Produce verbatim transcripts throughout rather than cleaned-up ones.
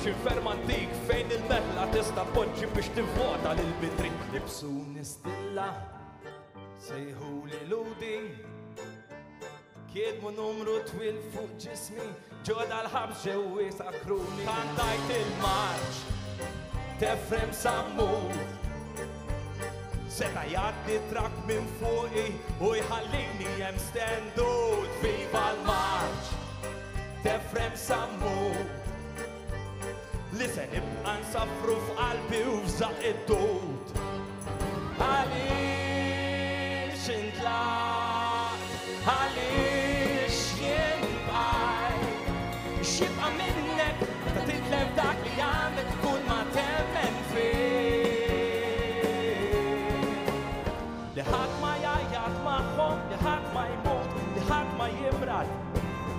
xil fermantik fejn il-metla tista poġġi biex tivvota lil-bitri. Libsuni stilla, sejħu li ludi, kiedmu numru twil fuq ġismi, ġodda l-ħabs ġewwi sakruni. Kantajt il-marċ, tefrem sammur, seta jaddi trak minn fuqi u jħallini jem stendut. Viva l-marċ, tefrem sammur, li se nibqa nsafru f'qalbi u f'żaq id-dud. Għaliex intlaq, għaliex xibqa minnek, ta' titlef dak li għandek kun ma' temmen fej. Li ħadd ma' jajjat magħhom, li ħadd ma' jmut, li ħadd ma' jimrat,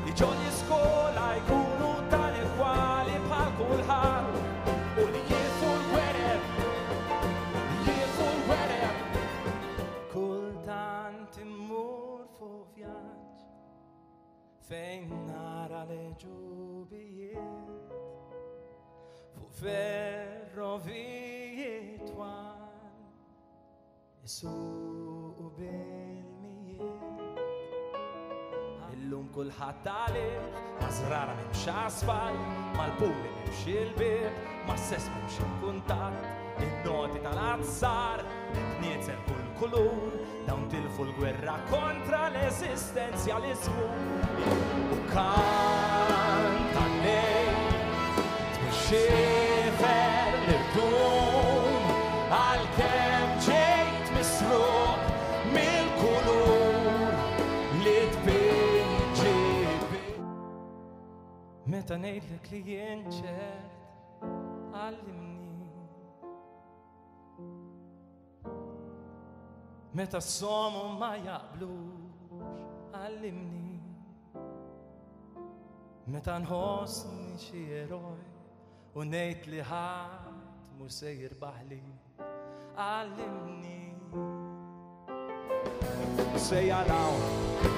li ġew l-iskola jkunu tali kwali bħal kulħadd. U li jiefu l-wereb, li jiefu l-wereb. Kultant immur fuq vjaġġ fejn nara l-ġu fuq ferrovijiet twal isuqu bil-mijiet. Illum kulħadd għalih, mażrara m'hemmx asfalt, mal-puli m'hemmx il-bib, mas-sess m'hemmx il-kuntatt. Id-noti tal-azzar, it-tnietzel kull kulur, dawn tilfu l-gwerra kontra l-eżistenzjaliżmu. U kanta l-lejl tmixxifer l-irdum għalkemm ġejt misruq mill-kulur li tbin ġibi. Meta ngħidlek li jien ċert għallimni, meta s-somu ma jaqblux għallimni, meta nħossni xi eroj u ngħid li ħadd mhux se jirbaħli, għallimni. Sejjaraw,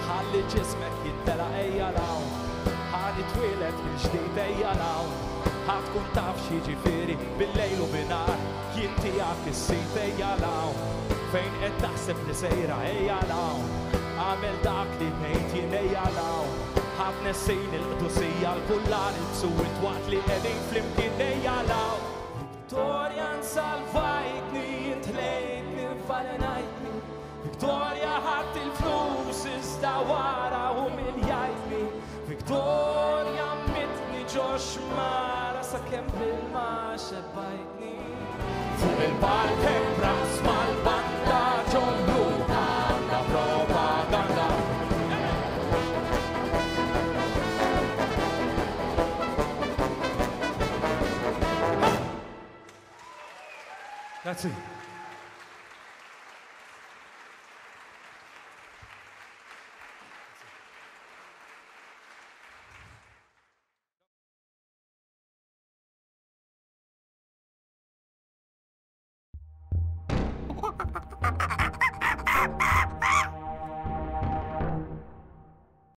ħalli ġismek jittelaq, ejjaraw, ħalli twieled mill-ġdid, ejjaraw, ħadd tkun taf x'jiġifieri bil-lejl u bin-nhar, jien tiegħek is-sit, ejjaraw, fejn qed taħseb li sejra, ejjaraw, għamel dak li ngħid jien, ejjaraw, ħadd nessejn il-qdusija l-kullar itsuwit waqt li qegħdin flimkien, ejjaraw. Viktorja nsalvajtni, intlejtni, falenajtni, Viktorja ħadd il-flus iżda wara umiljajtni, Viktorja mitni ġoxmara sakemm bil-ma xebbajtni. Fuq il-park hekk braqs mal-banda ġomblu għandha propaganda. Grazie.